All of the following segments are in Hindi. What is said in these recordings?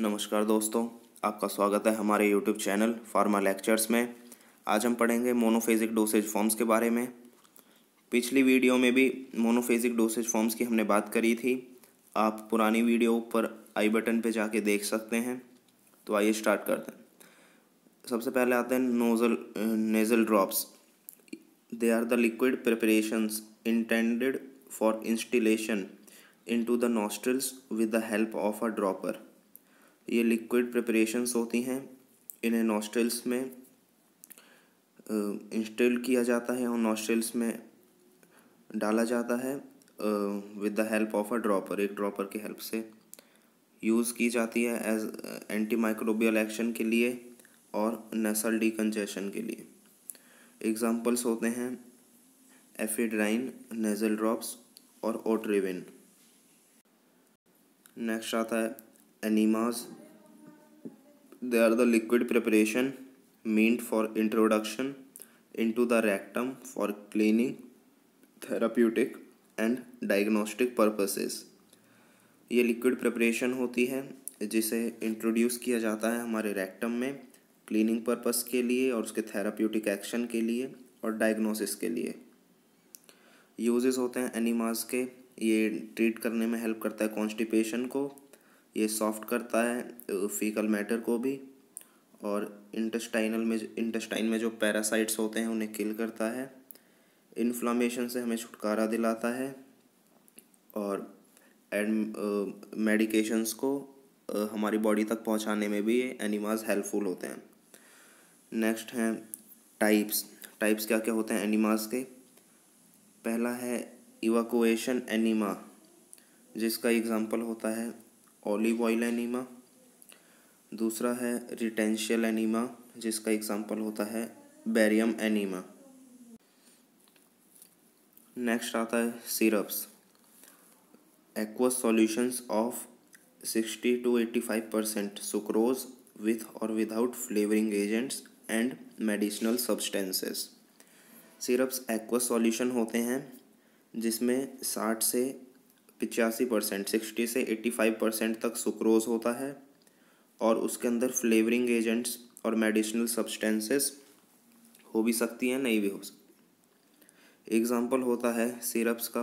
नमस्कार दोस्तों, आपका स्वागत है हमारे YouTube चैनल फार्मा लेक्चर्स में। आज हम पढ़ेंगे मोनोफेजिक डोसेज फॉर्म्स के बारे में। पिछली वीडियो में भी मोनोफेजिक डोसेज फॉर्म्स की हमने बात करी थी। आप पुरानी वीडियो पर आई बटन पे जाके देख सकते हैं। तो आइए स्टार्ट करते हैं। सबसे पहले आते हैं nasal drops. They are the liquid preparations intended for instillation into the nostrils with the help of a dropper. ये लिक्विड प्रिपरेशंस होती हैं, इन्हें नॉस्ट्रल्स में इंस्टेल किया जाता है और नॉस्ट्रल्स में डाला जाता है with the help of a dropper. एक ड्रॉपर की हेल्प से यूज़ की जाती है एज एंटी माइक्रोबियल एक्शन के लिए और नेसल डिकंजेशन के लिए। एग्जांपल्स होते हैं एफेड्राइन, नेजल ड्रॉप्स और ओट्रिविन। नेक्स्ट आता है enemas. They are the liquid preparation meant for introduction into the rectum for cleaning, therapeutic and diagnostic purposes. ये लिक्विड प्रिपरेशन होती है जिसे इंट्रोड्यूस किया जाता है हमारे रेक्टम में क्लीनिंग पर्पस के लिए और उसके थेराप्यूटिक एक्शन के लिए और डायग्नोसिस के लिए। यूजेस होते हैं एनिमास के। ये ट्रीट करने में हेल्प करता है कॉन्स्टिपेशन को, ये सॉफ्ट करता है फीकल मैटर को भी, और इंटेस्टाइन में जो पैरासाइट्स होते हैं उन्हें किल करता है। इन्फ्लामेशन से हमें छुटकारा दिलाता है और मेडिकेशंस को हमारी बॉडी तक पहुंचाने में भी ये एनिमास हेल्पफुल होते हैं। नेक्स्ट हैं टाइप्स। टाइप्स क्या क्या होते हैं एनिमास के? पहला है इवाकुएशन एनीमा, जिसका एग्जाम्पल होता है ऑलिव ऑयल एनीमा। दूसरा है रिटेंशियल एनीमा, जिसका एग्जाम्पल होता है बेरियम एनीमा। नेक्स्ट आता है syrups. Aqueous solutions of 60 to 85% sucrose with और without flavouring agents and medicinal substances. Syrups aqueous solution होते हैं जिसमें 60 से 85% तक सुक्रोज होता है और उसके अंदर फ्लेवरिंग एजेंट्स और मेडिसिनल सब्सटेंसेस हो भी सकती हैं, नहीं भी हो सकती। एग्जाम्पल होता है सिरप्स का,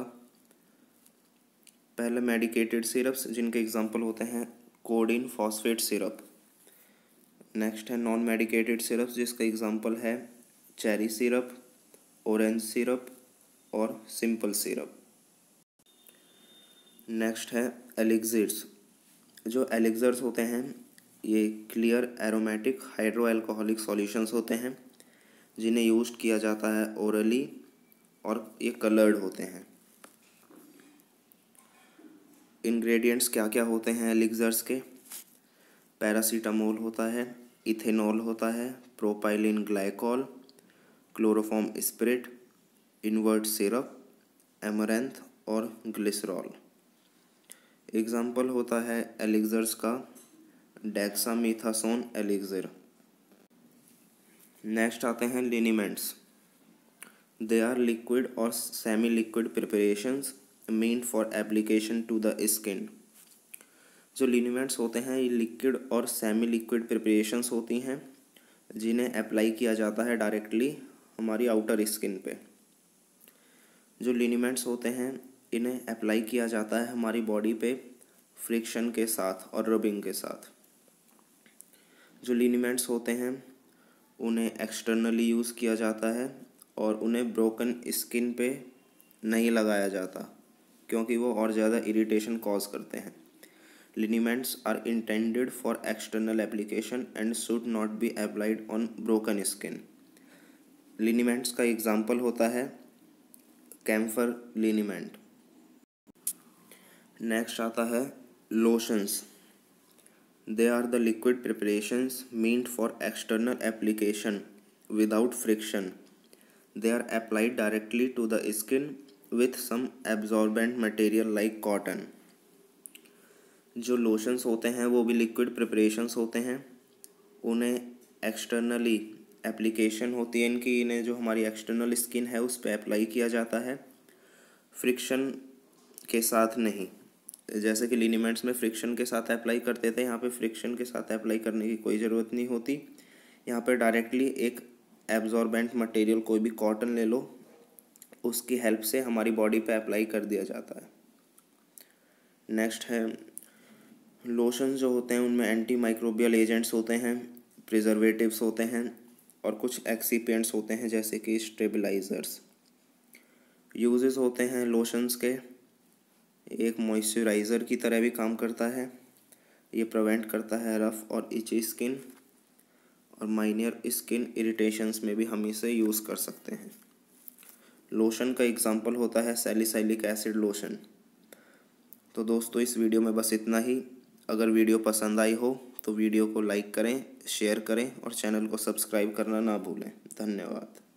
पहले मेडिकेटेड सिरप्स जिनके एग्जाम्पल होते हैं कोडिन फॉस्फेट सिरप। नेक्स्ट है नॉन मेडिकेटेड सिरप्स, जिसका एग्जाम्पल है चेरी सिरप, ऑरेंज सिरप और सिंपल सिरप। नेक्स्ट है एलिक्सर्स। जो एलिक्सर्स होते हैं ये clear aromatic hydro alcoholic solutions होते हैं जिन्हें यूज किया जाता है ओरली और ये कलर्ड होते हैं। इंग्रेडिएंट्स क्या क्या होते हैं एलिक्सर्स के? पैरासीटामोल होता है, इथेनॉल होता है, propylene glycol, chloroform spirit, invert syrup, amaranth और ग्लिसरॉल। एग्जाम्पल होता है एलिक्सर्स का डेक्सामेथासोन एलिक्सर। नेक्स्ट आते हैं लिनिमेंट्स। दे आर लिक्विड और semi liquid preparations meant for application to the skin. जो लिनिमेंट्स होते हैं ये लिक्विड और सेमी लिक्विड प्रिपरेशंस होती हैं जिन्हें अप्लाई किया जाता है डायरेक्टली हमारी आउटर स्किन पे। जो लिनिमेंट्स होते हैं इन्हें अप्लाई किया जाता है हमारी बॉडी पे फ्रिक्शन के साथ और रबिंग के साथ। जो लिनिमेंट्स होते हैं उन्हें एक्सटर्नली यूज़ किया जाता है और उन्हें ब्रोकन स्किन पे नहीं लगाया जाता क्योंकि वो और ज़्यादा इरिटेशन कॉज करते हैं। Liniments are intended for external application and should not be applied on broken skin. Liniments का एग्जाम्पल होता है कैम्फर लिनिमेंट। नेक्स्ट आता है lotions. They are the liquid preparations meant for external application without friction. They are applied directly to the skin with some absorbent material like cotton. जो लोशंस होते हैं वो भी लिक्विड प्रिपरेशंस होते हैं, उन्हें एक्सटर्नली एप्लीकेशन होती है इनकी, इन्हें जो हमारी एक्सटर्नल स्किन है उस पर अप्लाई किया जाता है, फ्रिक्शन के साथ नहीं, जैसे कि लिनिमेंट्स में फ्रिक्शन के साथ अप्लाई करते थे, यहाँ पे फ्रिक्शन के साथ अप्लाई करने की कोई ज़रूरत नहीं होती। यहाँ पे डायरेक्टली एक एब्जॉर्बेंट मटेरियल, कोई भी कॉटन ले लो, उसकी हेल्प से हमारी बॉडी पे अप्लाई कर दिया जाता है। नेक्स्ट है लोशन जो होते हैं उनमें एंटी माइक्रोबियल एजेंट्स होते हैं, प्रिजर्वेटिव्स होते हैं और कुछ एक्सीपेंट्स होते हैं जैसे कि स्टेबलाइजर्स। यूजेस होते हैं लोशंस के, एक मॉइस्चराइज़र की तरह भी काम करता है, ये प्रिवेंट करता है रफ़ और इची स्किन और माइनर स्किन इरिटेशंस में भी हम इसे यूज़ कर सकते हैं। लोशन का एग्जांपल होता है सैलिसाइलिक एसिड लोशन। तो दोस्तों इस वीडियो में बस इतना ही। अगर वीडियो पसंद आई हो तो वीडियो को लाइक करें, शेयर करें और चैनल को सब्सक्राइब करना ना भूलें। धन्यवाद।